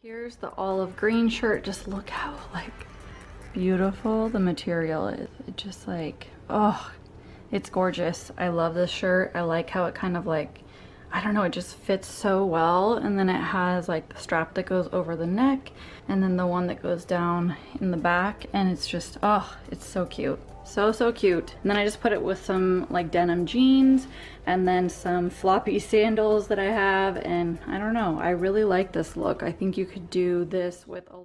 Here's the olive green shirt. Just look how like beautiful the material is. It just like, oh, it's gorgeous. I love this shirt. I like how it kind of like, I don't know, it just fits so well. And then it has like the strap that goes over the neck and then the one that goes down in the back, and it's just, oh, it's so cute. So cute. And then I just put it with some like denim jeans and then some floppy sandals that I have, and I don't know, I really like this look. I think you could do this with a